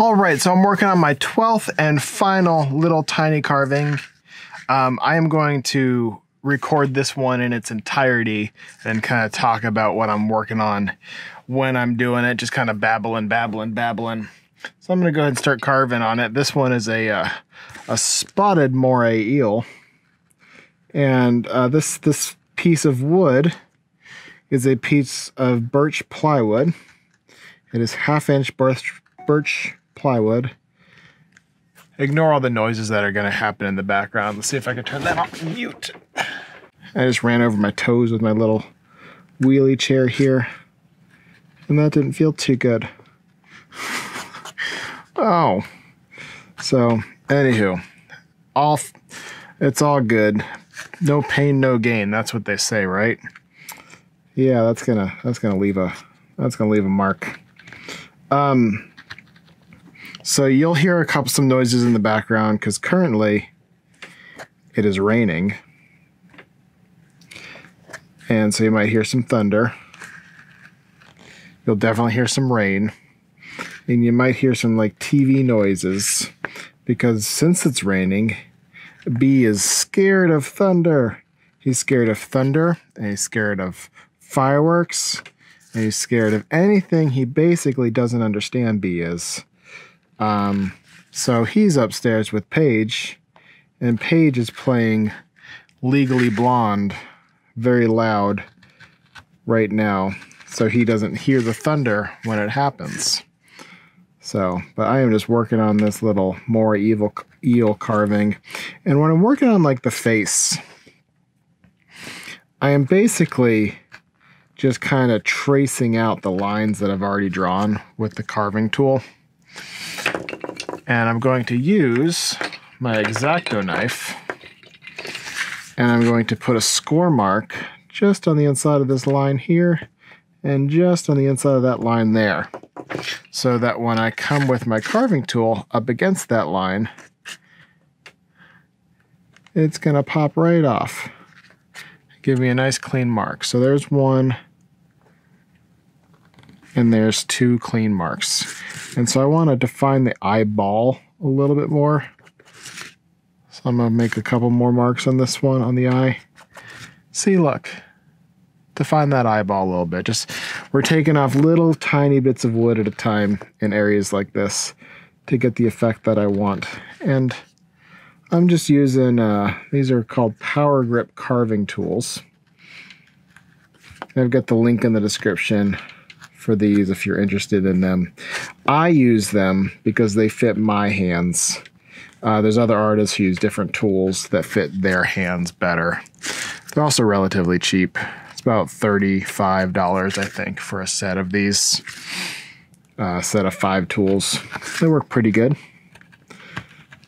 All right, so I'm working on my 12th and final little tiny carving. I am going to record this one in its entirety and kind of talk about what I'm working on when I'm doing it, just kind of babbling. So I'm gonna go ahead and start carving on it. This one is a spotted moray eel. And this piece of wood is a piece of birch plywood. It is 1/2 inch birch plywood. Ignore all the noises that are gonna happen in the background. Let's see if I can turn that off mute. I just ran over my toes with my little wheelie chair here, and that didn't feel too good. Oh, so anywho, it's all good. No pain, no gain. That's what they say, right? Yeah, that's gonna leave a mark. So you'll hear some noises in the background because currently it is raining, and so you might hear some thunder. You'll definitely hear some rain, and you might hear some like TV noises because since it's raining, B is scared of thunder. He's scared of thunder, and he's scared of fireworks, and he's scared of anything he basically doesn't understand. B is. So he's upstairs with Paige, and Paige is playing Legally Blonde very loud right now, so he doesn't hear the thunder when it happens. So, but I am just working on this little moray eel carving, and when I'm working on like the face, I am basically just kind of tracing out the lines that I've already drawn with the carving tool. And I'm going to use my X-Acto knife, and I'm going to put a score mark just on the inside of this line here and just on the inside of that line there, so that when I come with my carving tool up against that line, it's gonna pop right off. Give me a nice clean mark. So there's one, and there's two clean marks. And so I want to define the eyeball a little bit more. So I'm going to make a couple more marks on this one, on the eye. See, look. Define that eyeball a little bit. Just, we're taking off little tiny bits of wood at a time in areas like this to get the effect that I want. And I'm just using, these are called power grip carving tools. And I've got the link in the description for these if you're interested in them. I use them because they fit my hands. There's other artists who use different tools that fit their hands better. They're also relatively cheap. It's about $35, I think, for a set of these, set of 5 tools. They work pretty good.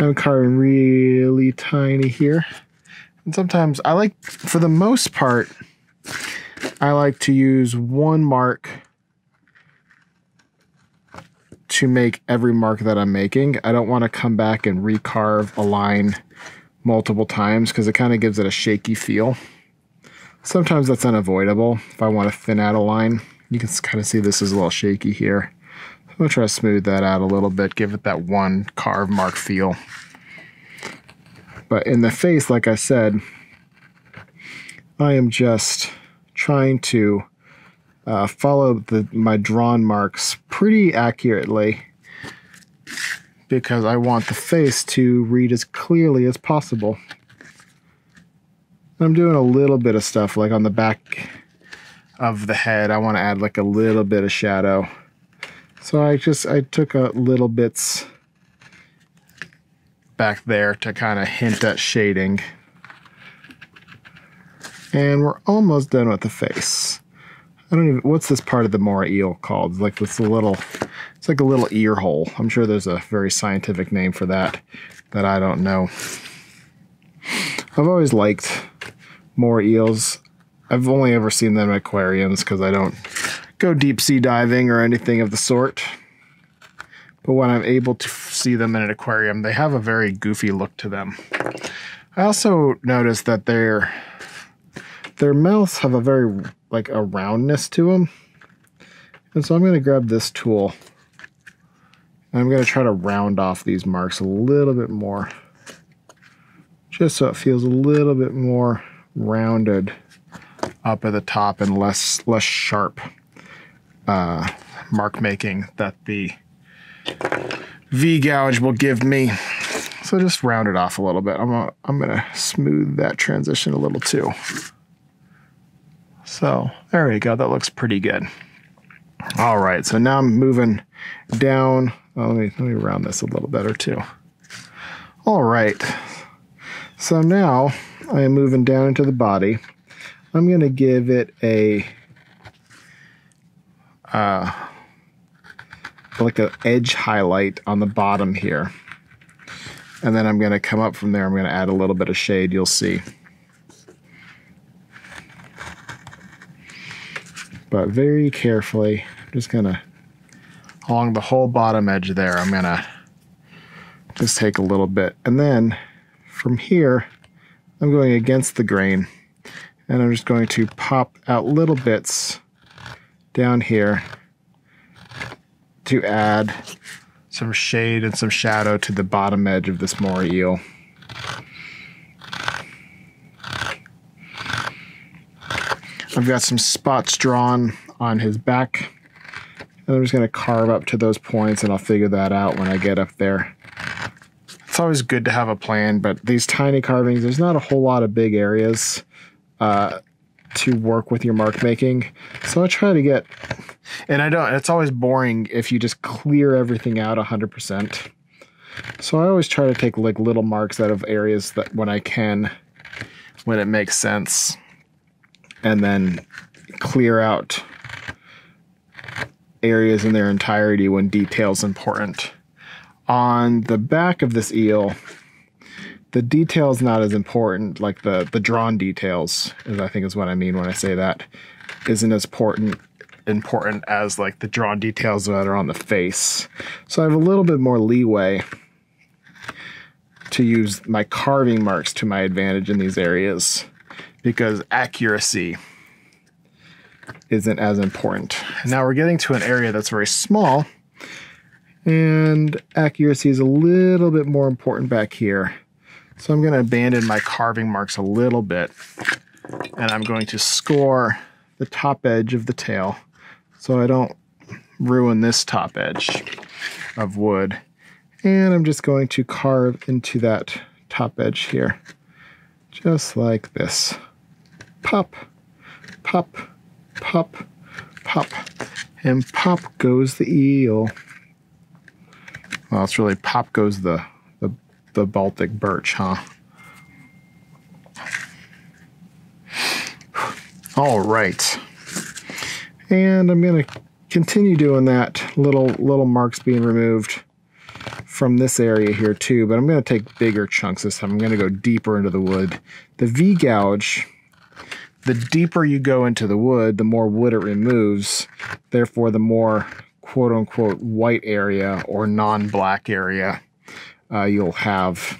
I'm carving really tiny here. And sometimes I like, for the most part, I like to use one mark to make every mark that I'm making. I don't want to come back and recarve a line multiple times because it kind of gives it a shaky feel. Sometimes that's unavoidable. If I want to thin out a line, you can kind of see this is a little shaky here. I'm going to try to smooth that out a little bit, give it that one carve mark feel. But in the face, like I said, I am just trying to follow my drawn marks pretty accurately because I want the face to read as clearly as possible. I'm doing a little bit of stuff like on the back of the head. I want to add like a little bit of shadow. So I took a little bits back there to kind of hint at shading. And we're almost done with the face. I don't even, what's this part of the moray eel called? It's like this little, it's like a little ear hole. I'm sure there's a very scientific name for that that I don't know. I've always liked moray eels. I've only ever seen them in aquariums because I don't go deep sea diving or anything of the sort. But when I'm able to see them in an aquarium, they have a very goofy look to them. I also noticed that their mouths have a very like a roundness to them. And so I'm going to grab this tool And I'm gonna try to round off these marks a little bit more, just so it feels a little bit more rounded up at the top and less sharp mark making that the V gouge will give me. So just round it off a little bit. I'm gonna smooth that transition a little too. So there we go, that looks pretty good. All right, so now I'm moving down. Oh, let me round this a little better too. All right, so now I am moving down into the body. I'm gonna give it a, like an edge highlight on the bottom here. And then I'm gonna come up from there, I'm gonna add a little bit of shade, you'll see. But very carefully, I'm just gonna, along the whole bottom edge there, I'm gonna just take a little bit. And then from here, I'm going against the grain and I'm just going to pop out little bits down here to add some shade and some shadow to the bottom edge of this moray eel. I've got some spots drawn on his back, and I'm just gonna carve up to those points, and I'll figure that out when I get up there. It's always good to have a plan, but these tiny carvings, there's not a whole lot of big areas to work with your mark making. So I try to get, and I don't, it's always boring if you just clear everything out 100%. So I always try to take like little marks out of areas that when I can, when it makes sense, and then clear out areas in their entirety when detail's important. On the back of this eel, the detail's not as important, like the drawn details, is I think is what I mean when I say that, isn't as important as like the drawn details that are on the face. So I have a little bit more leeway to use my carving marks to my advantage in these areas because accuracy isn't as important. Now we're getting to an area that's very small and accuracy is a little bit more important back here. So I'm gonna abandon my carving marks a little bit and I'm going to score the top edge of the tail so I don't ruin this top edge of wood. And I'm just going to carve into that top edge here, just like this. Pop, pop, pop, pop, and pop goes the eel. Well, it's really pop goes the Baltic birch, huh? All right. And I'm gonna continue doing that, little marks being removed from this area here too, but I'm gonna take bigger chunks this time. I'm gonna go deeper into the wood. The V gouge, the deeper you go into the wood, the more wood it removes, therefore the more quote unquote white area or non-black area you'll have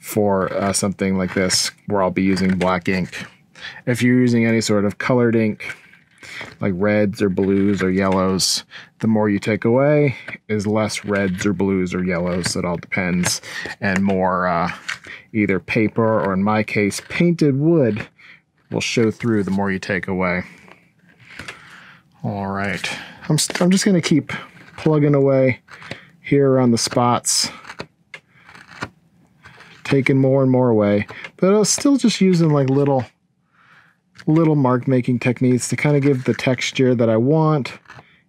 for something like this where I'll be using black ink. If you're using any sort of colored ink, like reds or blues or yellows, the more you take away is less reds or blues or yellows. It all depends. And more either paper or, in my case, painted wood will show through the more you take away. All right. I'm just going to keep plugging away here around the spots, taking more and more away, but I was still just using like little mark making techniques to kind of give the texture that I want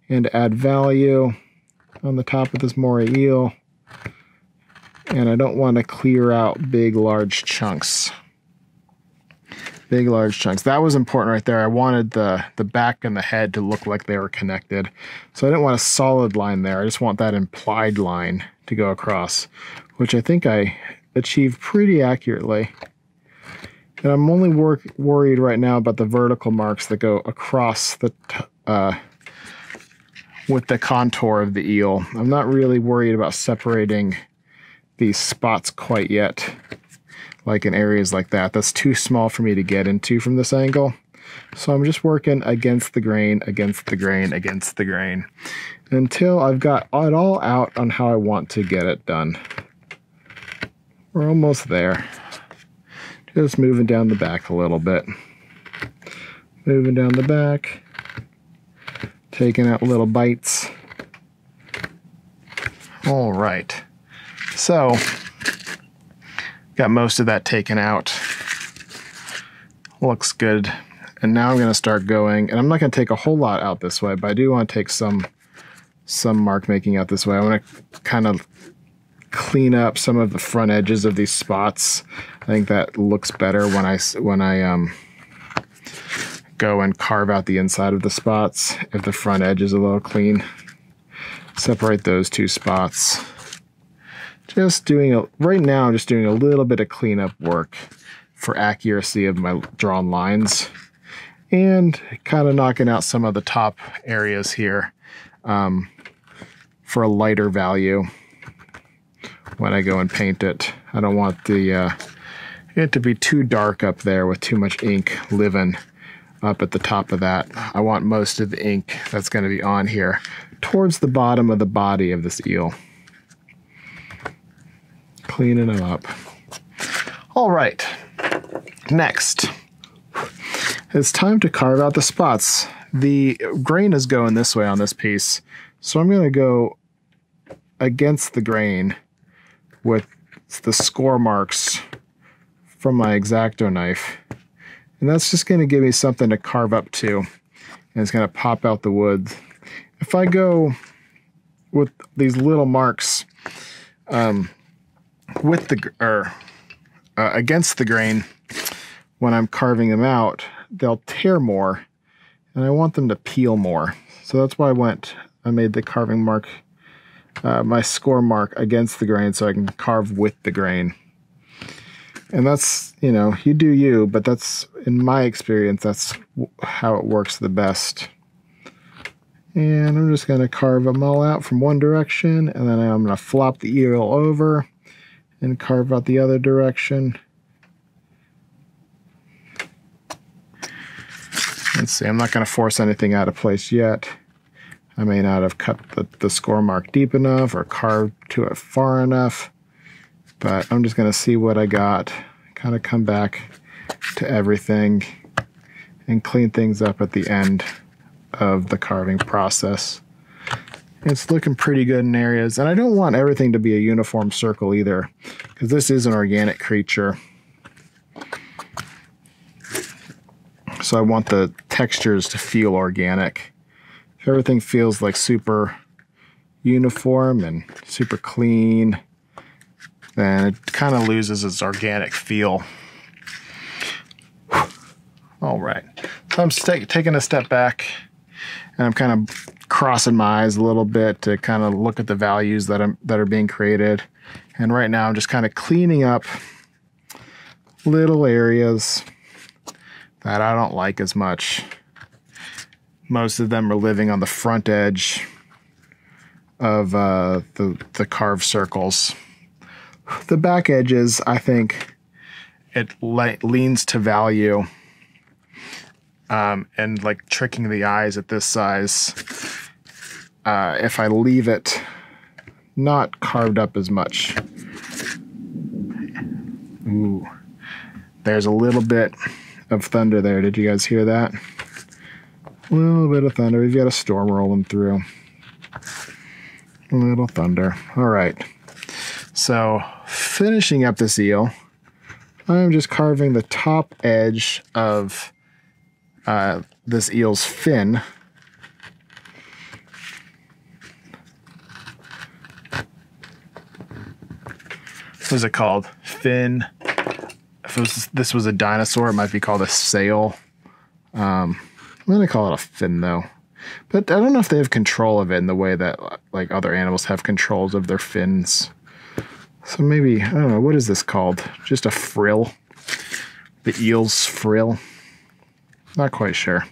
and to add value on the top of this moray eel. And I don't want to clear out big large chunks. That was important right there. I wanted the back and the head to look like they were connected. So I didn't want a solid line there. I just want that implied line to go across, which I think I achieved pretty accurately. And I'm only worried right now about the vertical marks that go across the with the contour of the eel. I'm not really worried about separating these spots quite yet, like in areas like that. That's too small for me to get into from this angle. So I'm just working against the grain, against the grain, against the grain, until I've got it all out on how I want to get it done. We're almost there. Just moving down the back a little bit. Moving down the back, taking out little bites. All right, so got most of that taken out. Looks good. And now I'm gonna start going, and I'm not gonna take a whole lot out this way, but I do wanna take some mark making out this way. I wanna kind of clean up some of the front edges of these spots. I think that looks better when I go and carve out the inside of the spots, if the front edge is a little clean. Separate those two spots. Just doing right now, I'm just doing a little bit of cleanup work for accuracy of my drawn lines, and kind of knocking out some of the top areas here for a lighter value when I go and paint it. I don't want it to be too dark up there with too much ink living up at the top of that. I want most of the ink that's going to be on here towards the bottom of the body of this eel. Cleaning it up. All right, next, it's time to carve out the spots. The grain is going this way on this piece, so I'm going to go against the grain with the score marks from my X-Acto knife. And that's just going to give me something to carve up to, and it's going to pop out the wood. If I go with these little marks against the grain, when I'm carving them out, they'll tear more, and I want them to peel more. So that's why I made the carving mark, my score mark against the grain, so I can carve with the grain. And that's, you know, you do you, but that's, in my experience, that's how it works the best. And I'm just gonna carve them all out from one direction, and then I'm gonna flop the eel over and carve out the other direction. Let's see, I'm not gonna force anything out of place yet. I may not have cut the score mark deep enough or carved to it far enough, but I'm just gonna see what I got, kind of come back to everything and clean things up at the end of the carving process. It's looking pretty good in areas, and I don't want everything to be a uniform circle either, because this is an organic creature. So I want the textures to feel organic. If everything feels like super uniform and super clean, then it kind of loses its organic feel. All right, so I'm taking a step back, and I'm kind of crossing my eyes a little bit to kind of look at the values that are being created. And right now I'm just kind of cleaning up little areas that I don't like as much. Most of them are living on the front edge of the carved circles. The back edges, I think it leans to value. And like tricking the eyes at this size, if I leave it not carved up as much. Ooh, there's a little bit of thunder there. Did you guys hear that? A little bit of thunder. We've got a storm rolling through. A little thunder. All right. So finishing up this eel, I'm just carving the top edge of this eel's fin. What is it called? Fin. If this was a dinosaur, it might be called a sail. I'm gonna call it a fin though. But I don't know if they have control of it in the way that like other animals have controls of their fins. So maybe, I don't know, what is this called? Just a frill? The eel's frill? Not quite sure.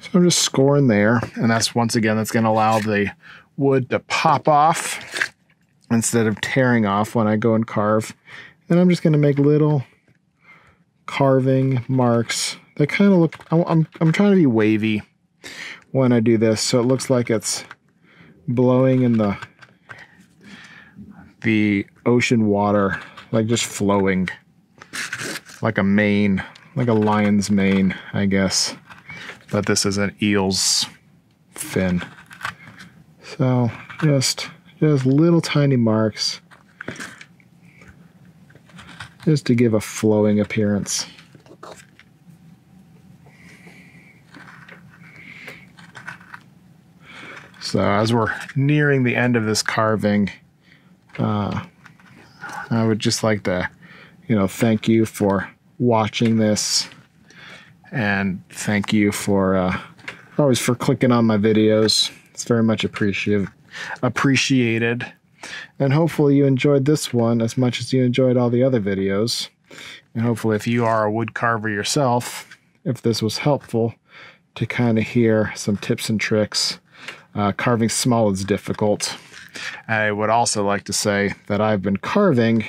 So I'm just scoring there, and that's, once again, that's going to allow the wood to pop off instead of tearing off when I go and carve. And I'm just going to make little carving marks. They kind of look, I'm trying to be wavy when I do this, so it looks like it's blowing in the ocean water, like just flowing, like a mane, like a lion's mane, I guess. But this is an eel's fin. So just little tiny marks, just to give a flowing appearance. So as we're nearing the end of this carving, I would just like to, thank you for watching this, and thank you for always for clicking on my videos. It's very much appreciated. And hopefully you enjoyed this one as much as you enjoyed all the other videos. And hopefully if you are a wood carver yourself, if this was helpful, to kind of hear some tips and tricks. Carving small is difficult. I would also like to say that I've been carving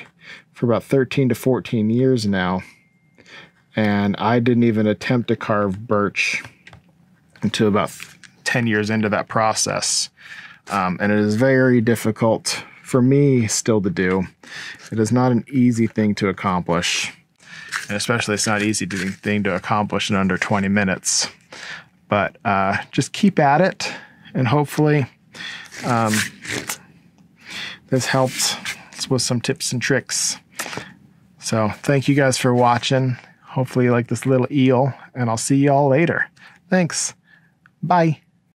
for about 13 to 14 years now, and I didn't even attempt to carve birch until about 10 years into that process. And it is very difficult for me still to do. It is not an easy thing to accomplish, and especially it's not an easy thing to accomplish in under 20 minutes. But just keep at it, and hopefully this helped with some tips and tricks. So thank you guys for watching. Hopefully you like this little eel, and I'll see y'all later. Thanks. Bye.